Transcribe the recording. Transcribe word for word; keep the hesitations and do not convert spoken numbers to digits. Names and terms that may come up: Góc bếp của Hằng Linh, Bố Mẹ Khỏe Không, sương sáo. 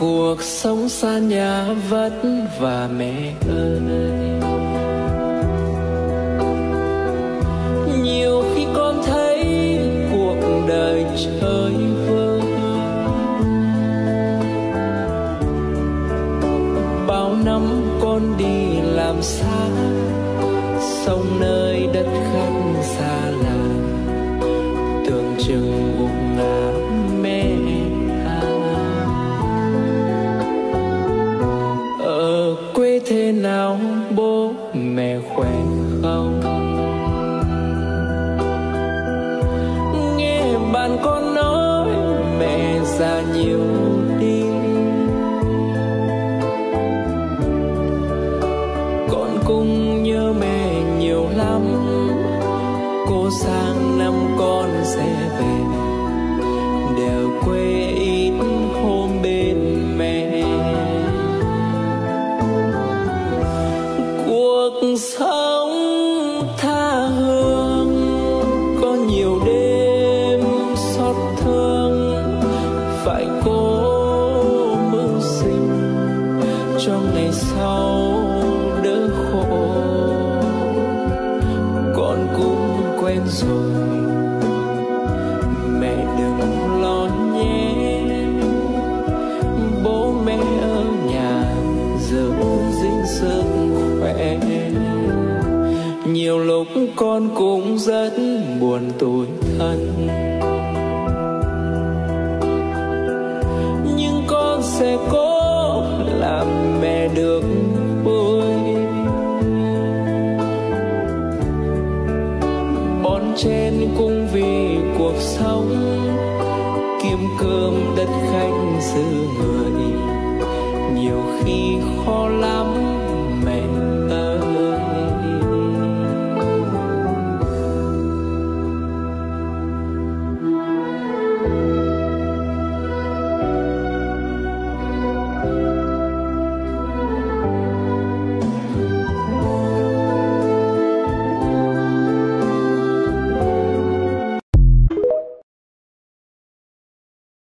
cuộc sống xa nhà vất vả mẹ ơi. Nhiều khi con thấy cuộc đời chơi vơi, bao năm con đi làm xa, sông nơi đất khách xa lạ, tưởng chừng gục ngã mẹ à. Ở quê thế nào bố mẹ khỏe không? Nghe bạn con nói mẹ già nhiều đi, con cũng nhớ mẹ nhiều lắm. Cô sang năm con sẽ về, đều quê ít hôm bên mẹ. Cuộc sống tha hương, có nhiều đêm xót thương, phải cố mưu sinh cho ngày sau đỡ khổ. Con cũng quen rồi, mẹ đừng lo nhé. Bố mẹ ở nhà giờ ốm dính sức khỏe, nhiều lúc con cũng rất buồn tủi thân, nhưng con sẽ cố làm mẹ được vui. Bon chen cũng vì cuộc sống, kiếm cơm đất khách xứ người, nhiều khi khó